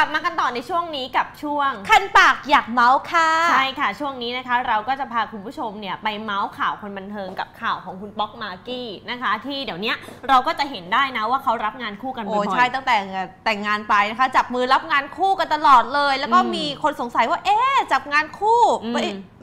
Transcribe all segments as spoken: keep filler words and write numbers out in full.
ลับมากันต่อในช่วงนี้กับช่วงคันปากอยากเมาส์ค่ะใช่ค่ะช่วงนี้นะคะเราก็จะพาคุณผู้ชมเนี่ยไปเมาส์ข่าวคนบันเทิงกับข่าวของคุณป๊อกมากกี้นะคะที่เดี๋ยวนี้เราก็จะเห็นได้นะว่าเขารับงานคู่กันบ่อยๆโอ้ใช่ตั้งแต่แต่งงานไปนะคะจับมือรับงานคู่กันตลอดเลยแล้วก็มีคนสงสัยว่าเอ๊ะจับงานคู่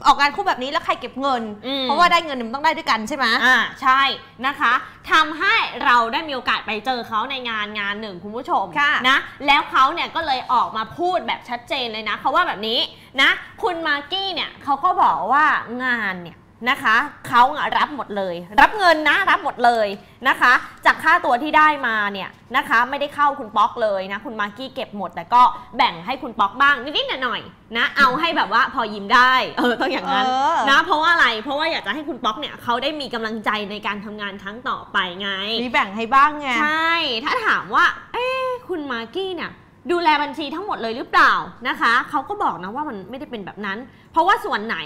ออกงานคู่แบบนี้แล้วใครเก็บเงินเพราะว่าได้เงินมันต้องได้ด้วยกันใช่ไหมอ่าใช่นะคะทำให้เราได้มีโอกาสไปเจอเขาในงานงานหนึ่งคุณผู้ชมนะแล้วเขาเนี่ยก็เลยออกมาพูดแบบชัดเจนเลยนะเขาว่าแบบนี้นะคุณมากกี้เนี่ยเขาก็บอกว่างานเนี่ยนะคะเขารับหมดเลยรับเงินนะรับหมดเลยนะคะจากค่าตัวที่ได้มาเนี่ยนะคะไม่ได้เข้าคุณป๊อกเลยนะคุณมากกี้เก็บหมดแต่ก็แบ่งให้คุณป๊อกบ้างนิดๆหน่อยๆนะเอาให้แบบว่าพอยิ้มได้เออต้องอย่างนั้นนะเพราะว่าอะไรเพราะว่าอยากจะให้คุณป๊อกเนี่ยเขาได้มีกำลังใจในการทำงานครั้งต่อไปไงมีแบ่งให้บ้างไงใช่ถ้าถามว่าเอ๊ะคุณมากกี้เนี่ยดูแลบัญชีทั้งหมดเลยหรือเปล่านะคะเขาก็บอกนะว่ามันไม่ได้เป็นแบบนั้นเพราะว่าส่วนไหน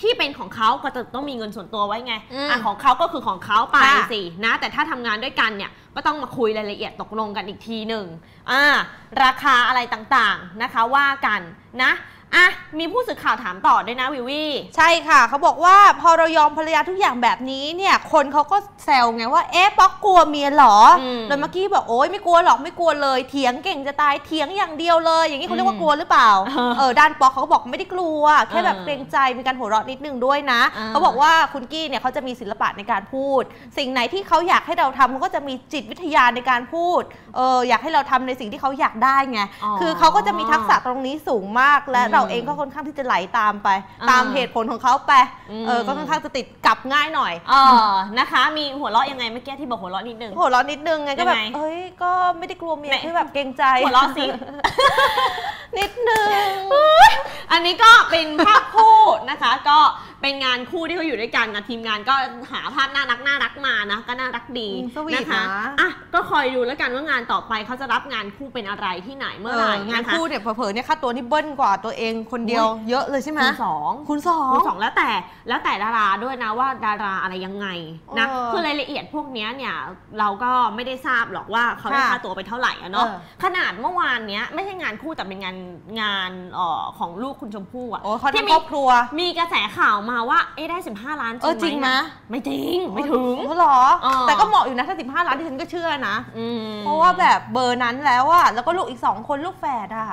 ที่เป็นของเขาก็จะต้องมีเงินส่วนตัวไว้ไงอ่ะของเขาก็คือของเขาไปสินะแต่ถ้าทำงานด้วยกันเนี่ยก็ต้องมาคุยรายละเอียดตกลงกันอีกทีหนึ่งอ่าราคาอะไรต่างๆนะคะว่ากันนะอ่ะมีผู้สื่อข่าวถามต่อด้วยนะวิวี่ใช่ค่ะเขาบอกว่าพอเรายอมภรรยาทุกอย่างแบบนี้เนี่ยคนเขาก็แซวไงว่าเอ๊ะป๊อกกลัวเมียหรอแล้วเมื่อกี้บอกโอ๊ยไม่กลัวหรอกไม่กลัวเลยเถียงเก่งจะตายเถียงอย่างเดียวเลยอย่างนี้เขาเรียกว่ากลัวหรือเปล่าเออด้านป๊อกเขาบอกไม่ได้กลัวแค่แบบเกรงใจมีการหัวเราะนิดนึงด้วยนะเขาบอกว่าคุณกี้เนี่ยเขาจะมีศิลปะในการพูดสิ่งไหนที่เขาอยากให้เราทำเขาก็จะมีจิตวิทยาในการพูดเอออยากให้เราทำในสิ่งที่เขาอยากได้ไงคือเขาก็จะมีทักษะตรงนี้สูงมากและเราเองก็ค่อนข้างที่จะไหลตามไปตามเหตุผลของเขาไปเออก็ค่อนข้างจะติดกลับง่ายหน่อยเออนะคะมีหัวเราะยังไงเมื่อกี้ที่บอกหัวเราะนิดนึงหัวเราะนิดนึงไงก็แบบเอ้ยก็ไม่ได้กลัวเมียที่แบบเกรงใจหัวเราะสินิดนึงอันนี้ก็เป็นภาพคู่นะคะก็เป็นงานคู่ที่เขาอยู่ด้วยกันนะทีมงานก็หาภาพน่ารักน่ารักมานะก็น่ารักดีนะคะอ่ะก็คอยดูแล้วกันว่างานต่อไปเขาจะรับงานคู่เป็นอะไรที่ไหนเมื่อไหร่งานคู่เนี่ยเผลอๆเนี่ยค่าตัวนี่เบิ้ลกว่าตัวเองคนเดียวเยอะเลยใช่ไหมคูณสองคูณสองคูณสองแล้วแต่แล้วแต่ดาราด้วยนะว่าดาราอะไรยังไงนะคือรายละเอียดพวกนี้เนี่ยเราก็ไม่ได้ทราบหรอกว่าเขาได้ค่าตัวไปเท่าไหร่เนาะขนาดเมื่อวานเนี้ยไม่ใช่งานคู่แต่เป็นงานงานของลูกคุณชมพู่อะที่มีครอบครัวมีกระแสข่าวมาว่าเอ๊ะได้สิบห้าล้านจริงไหมไม่จริงไม่ถึงหรอแต่ก็เหมาะอยู่นะถ้าสิบห้าล้านที่ฉันก็เชื่อนะเพราะว่าแบบเบอร์นั้นแล้วอะแล้วก็ลูกอีกสองคนลูกแฝดอะ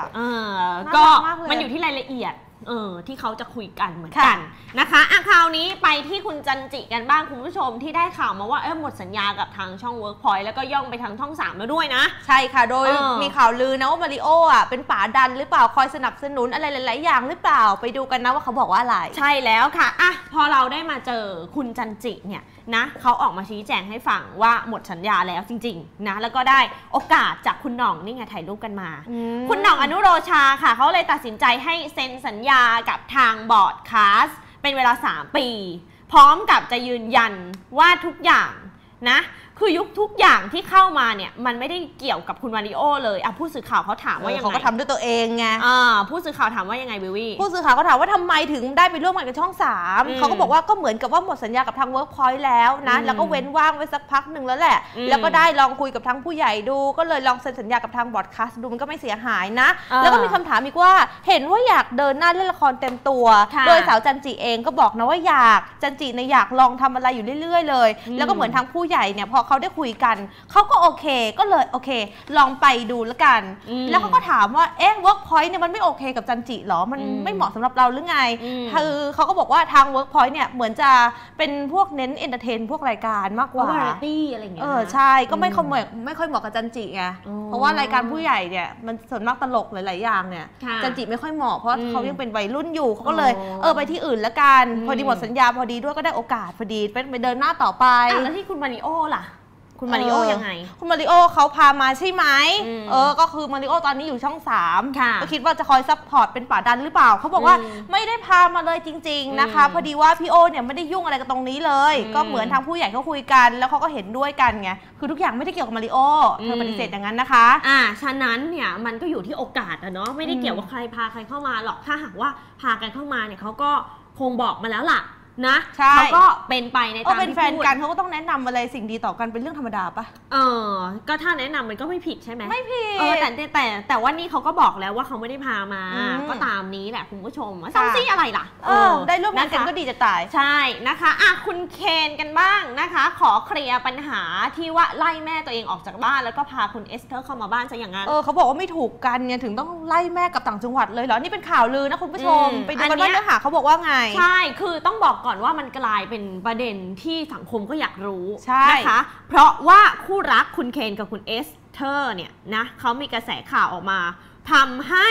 ก็มันอยู่ที่รายละเอียดเออที่เขาจะคุยกันเหมือนกันนะคะอ่ะคราวนี้ไปที่คุณจันจิกันบ้างคุณผู้ชมที่ได้ข่าวมาว่าเออหมดสัญญากับทางช่อง เวิร์กพอยต์ แล้วก็ย่องไปทางช่องสามแล้วด้วยนะใช่ค่ะโดยมีข่าวลือนะว่ามาริโออ่ะเป็นป๋าดันหรือเปล่าคอยสนับสนุนอะไรหลายๆอย่างหรือเปล่าไปดูกันนะว่าเขาบอกว่าอะไรใช่แล้วค่ะอ่ะพอเราได้มาเจอคุณจันจิเนี่ยนะเขาออกมาชี้แจงให้ฟังว่าหมดสัญญาแล้วจริงๆนะแล้วก็ได้โอกาสจากคุณหน่องนี่ไงถ่ายรูปกันมาคุณหน่องอนุโรชาค่ะเขาเลยตัดสินใจให้เซ็นสัญญากับทางบอร์ดคาสเป็นเวลาสามปีพร้อมกับจะยืนยันว่าทุกอย่างนะคือยุคทุกอย่างที่เข้ามาเนี่ยมันไม่ได้เกี่ยวกับคุณมาริโอเลยอ่ะผู้สื่อข่าวเขาถามว่ายังไงเขาก็ทำด้วยตัวเองไงอ่าผู้สื่อข่าวถามว่ายังไงบิวี่ผู้สื่อข่าวเขาถามว่าทำไมถึงได้ไปร่วมงานกับช่องสามเขาก็บอกว่าก็เหมือนกับว่าหมดสัญญากับทาง เวิร์กพอยต์ แล้วนะแล้วก็เว้นว่างไว้สักพักหนึ่งแล้วแหละแล้วก็ได้ลองคุยกับทางผู้ใหญ่ดูก็เลยลองเซ็นสัญญากับทางบอร์ดคาสต์ดูมันก็ไม่เสียหายนะแล้วก็มีคำถามอีกว่าเห็นว่าอยากเดินหน้าเล่นละครเต็มตัวโดยสาวจันจิเองก็บอกนะว่าอยากจันจิเนี่ยอยากลองทำอะไรอยู่เรื่อยๆเลยแล้วก็เหมือนทางผู้ใหญ่เนี่ยพอเขาได้คุยกันเขาก็โอเคก็เลยโอเคลองไปดูแล้วกันแล้วเขาก็ถามว่าเอ๊ะ เวิร์กพอยต์ เนี่ยมันไม่โอเคกับจันจิหรอมันไม่เหมาะสำหรับเราหรือไงคือเขาก็บอกว่าทาง เวิร์กพอยต์ เนี่ยเหมือนจะเป็นพวกเน้นเอนเตอร์เทนพวกรายการมากกว่าอะไรอย่างเงี้ยเออใช่ก็ไม่ค่อยเหมาะไม่ค่อยเหมาะกับจันจิไงเพราะว่ารายการผู้ใหญ่เนี่ยมันส่วนมากตลกหลายๆอย่างเนี่ยจันจิไม่ค่อยเหมาะเพราะเขายังเป็นวัยรุ่นอยู่เขาก็เลยเออไปที่อื่นแล้วกันพอดีหมดสัญญาพอดีด้วยก็ได้โอกาสพอดีไปเดินหน้าต่อไปแล้วที่คุณมาริโอล่ะคุณมาริโอยังไงคุณมาริโอเขาพามาใช่ไหมเออก็คือมาริโอตอนนี้อยู่ช่องสามค่ะก็คิดว่าจะคอยซัพพอร์ตเป็นป่าดันหรือเปล่าเขาบอกว่าไม่ได้พามาเลยจริงๆนะคะพอดีว่าพี่โอเนี่ยไม่ได้ยุ่งอะไรกับตรงนี้เลยก็เหมือนทางผู้ใหญ่เขาคุยกันแล้วเขาก็เห็นด้วยกันไงคือทุกอย่างไม่ได้เกี่ยวกับมาริโอเธอปฏิเสธอย่างนั้นนะคะอ่าฉะนั้นเนี่ยมันก็อยู่ที่โอกาสอะเนาะไม่ได้เกี่ยวว่าใครพาใครเข้ามาหรอกถ้าหากว่าพากันเข้ามาเนี่ยเขาก็คงบอกมาแล้วล่ะ นะเขาก็เป็นไปในตามที่พูดเป็นแฟนกันเขาก็ต้องแนะนำอะไรสิ่งดีต่อกันเป็นเรื่องธรรมดาปะเออก็ถ้าแนะนำมันก็ไม่ผิดใช่ไหมไม่ผิดเออแต่แต่แต่ว่านี่เขาก็บอกแล้วว่าเขาไม่ได้พามาก็ตามนี้แหละคุณผู้ชมว่าซ้ำซี่อะไรล่ะเออได้ร่วมงานกันก็ดีจะตายใช่นะคะอ่ะคุณเคนกันบ้างนะคะขอเคลียร์ปัญหาที่ว่าไล่แม่ตัวเองออกจากบ้านแล้วก็พาคุณเอสเธอร์เข้ามาบ้านซะอย่างนั้นเออเขาบอกว่าไม่ถูกกันเนี่ยถึงต้องไล่แม่กับต่างจังหวัดเลยเหรอนี่เป็นข่าวลือนะคุณผู้ชมไปดูกันว่าเนื้อหาเขาบอกว่าไงใช่คือต้องบอกก่อนว่ามันกลายเป็นประเด็นที่สังคมก็อยากรู้นะคะเพราะว่าคู่รักคุณเคนกับคุณเอสเธอร์เนี่ยนะเขามีกระแสข่าวออกมาทำให้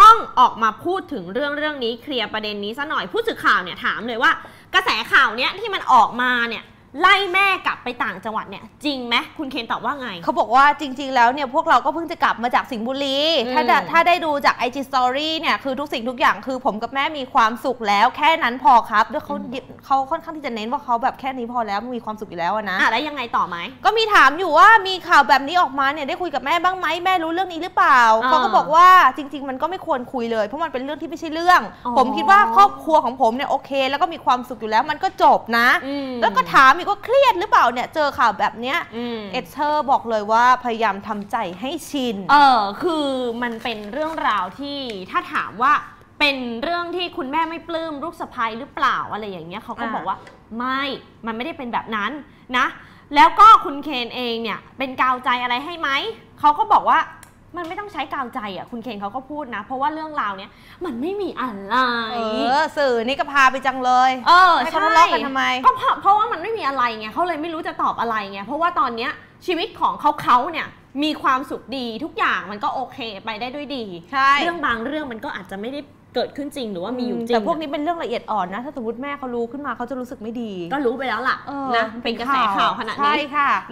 ต้องออกมาพูดถึงเรื่องเรื่องนี้เคลียร์ประเด็นนี้ซะหน่อยผู้สื่อข่าวเนี่ยถามเลยว่ากระแสข่าวเนี้ยที่มันออกมาเนี่ยไล่แม่กลับไปต่างจังหวัดเนี่ยจริงไหมคุณเคนตอบว่าไงเขาบอกว่าจริงๆแล้วเนี่ยพวกเราก็เพิ่งจะกลับมาจากสิงห์บุรีถ้าถ้าได้ดูจาก ไอ จี Story เนี่ยคือทุกสิ่งทุกอย่างคือผมกับแม่มีความสุขแล้วแค่นั้นพอครับด้วยเขาเขาค่อนข้างที่จะเน้นว่าเขาแบบแค่นี้พอแล้วมีความสุขอยู่แล้วนะอ่ะแล้วยังไงต่อไหมก็มีถามอยู่ว่ามีข่าวแบบนี้ออกมาเนี่ยได้คุยกับแม่บ้างไหมแม่รู้เรื่องนี้หรือเปล่าเขาก็บอกว่าจริงๆมันก็ไม่ควรคุยเลยเพราะมันเป็นเรื่องที่ไม่ใช่เรื่องผมคิดว่าครอบครัวของผมเนี่ยโอเคแล้วก็มีความสุขอยู่แล้วมันก็จบนะแล้วก็ถามก็เครียดหรือเปล่าเนี่ยเจอข่าวแบบเนี้ยเอสเธอร์บอกเลยว่าพยายามทำใจให้ชินเออคือมันเป็นเรื่องราวที่ถ้าถามว่าเป็นเรื่องที่คุณแม่ไม่ปลื้มลูกสะใภ้หรือเปล่าอะไรอย่างเงี้ยเขาก็บอกว่าไม่มันไม่ได้เป็นแบบนั้นนะแล้วก็คุณเคนเองเนี่ยเป็นกาวใจอะไรให้ไหมเขาก็บอกว่ามันไม่ต้องใช้กาวใจอ่ะคุณเคนเขาก็พูดนะเพราะว่าเรื่องราวเนี้ยมันไม่มีอะไรเออสื่อนี่ก็พาไปจังเลยเออใช่ทะเลาะกันทำไมก็เพราะว่ามันไม่มีอะไรไงเขาเลยไม่รู้จะตอบอะไรไงเพราะว่าตอนเนี้ยชีวิตของเขาเขาเนี่ยมีความสุขดีทุกอย่างมันก็โอเคไปได้ด้วยดีใช่เรื่องบางเรื่องมันก็อาจจะไม่ได้เกิดขึ้นจริงหรือว่ามีอยู่จริงแต่พวกนี้เป็นเรื่องละเอียดอ่อนนะถ้าสมมติแม่เขารู้ขึ้นมาเขาจะรู้สึกไม่ดีก็รู้ไปแล้วล่ะนะเป็นกระแสข่าวขนาดนี้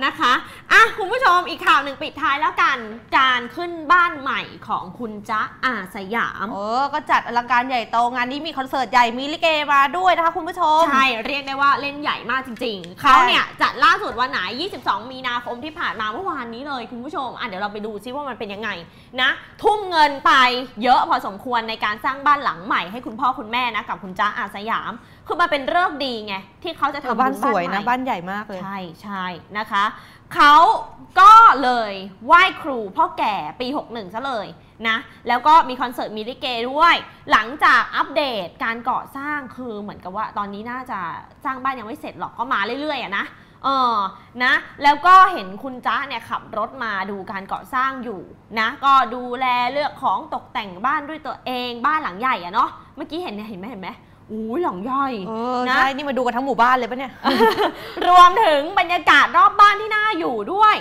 นะคะอ่ะคุณผู้ชมอีกข่าวหนึ่งปิดท้ายแล้วกันการขึ้นบ้านใหม่ของคุณจ๊ะอาสยามเออก็จัดอลังการใหญ่โตงานนี้มีคอนเสิร์ตใหญ่มีลิเกมาด้วยนะคะคุณผู้ชมใช่เรียกได้ว่าเล่นใหญ่มากจริงๆเขาเนี่ยจัดล่าสุดวันไหนยี่สิบสองมีนาคมที่ผ่านมาเมื่อวานนี้เลยคุณผู้ชมอ่ะเดี๋ยวเราไปดูซิว่ามันเป็นยังไงนะทุ่มเงินไปเยอะพอสมควรในการสร้างบ้านหลังใหม่ให้คุณพ่อคุณแม่นะกับคุณจ๊ะอาสยามคือมาเป็นฤกษ์ดีไงที่เขาจะทำบ้านสวยนะบ้านใหญ่มากเลยใช่ใช่นะคะเขาก็เลยไหว้ครูพ่อแก่ปีหกสิบเอ็ดซะเลยนะแล้วก็มีคอนเสิร์ตมีลิเกด้วยหลังจากอัปเดตการก่อสร้างคือเหมือนกับว่าตอนนี้น่าจะสร้างบ้านยังไม่เสร็จหรอกก็มาเรื่อยๆอะนะเออนะแล้วก็เห็นคุณจ๊ะเนี่ยขับรถมาดูการก่อสร้างอยู่นะก็ดูแลเลือกของตกแต่งบ้านด้วยตัวเองบ้านหลังใหญ่อะเนาะเมื่อกี้เห็นเนี่ยเห็นไหมเห็นไหมอู้หลังใหญ่นะนี่มาดูกันทั้งหมู่บ้านเลยปะเนี่ย รวมถึงบรรยากาศรอบบ้านที่น่าอยู่ด้วย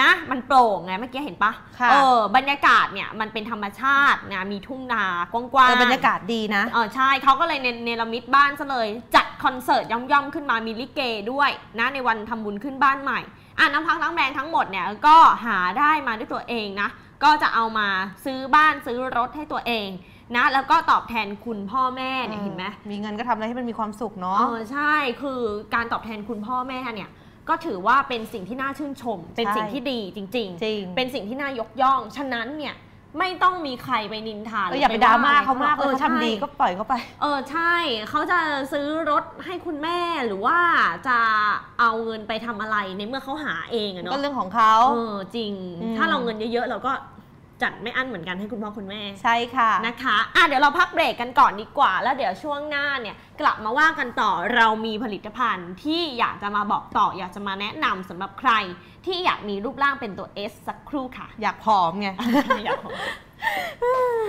นะมันโปร่งไงเมื่อกี้เห็นปะเออบรรยากาศเนี่ยมันเป็นธรรมชาตินะมีทุ่งนากว้างๆบรรยากาศดีนะเออใช่เขาก็เลยเนรมิตบ้านซะเลยจัดคอนเสิร์ตย่อมๆขึ้นมามีลิเกด้วยนะในวันทำบุญขึ้นบ้านใหม่อ่ะน้ำพักน้ำแรงทั้งหมดเนี่ยก็หาได้มาด้วยตัวเองนะก็จะเอามาซื้อบ้านซื้อรถให้ตัวเองนะแล้วก็ตอบแทนคุณพ่อแม่เนี่ยเห็นไหมมีเงินก็ทำอะไรให้มันมีความสุขเนาะเออใช่คือการตอบแทนคุณพ่อแม่เนี่ยก็ถือว่าเป็นสิ่งที่น่าชื่นชมเป็นสิ่งที่ดีจริงๆจริงเป็นสิ่งที่น่ายกย่องฉะนั้นเนี่ยไม่ต้องมีใครไปนินทาอย่าไปดราม่าเขามากเออทำดีก็ปล่อยเขาไปเออใช่เขาจะซื้อรถให้คุณแม่หรือว่าจะเอาเงินไปทำอะไรในเมื่อเขาหาเองอะเนาะก็เรื่องของเขาเออจริงถ้าเราเงินเยอะๆเราก็จัดไม่อั้นเหมือนกันให้คุณพ่อคุณแม่ใช่ค่ะนะคะอ่ะเดี๋ยวเราพักเบรกกันก่อนดีกว่าแล้วเดี๋ยวช่วงหน้าเนี่ยกลับมาว่ากันต่อเรามีผลิตภัณฑ์ที่อยากจะมาบอกต่ออยากจะมาแนะนำสำหรับใครที่อยากมีรูปร่างเป็นตัว เอส สักครู่ค่ะอยากผอมไงอยากผอม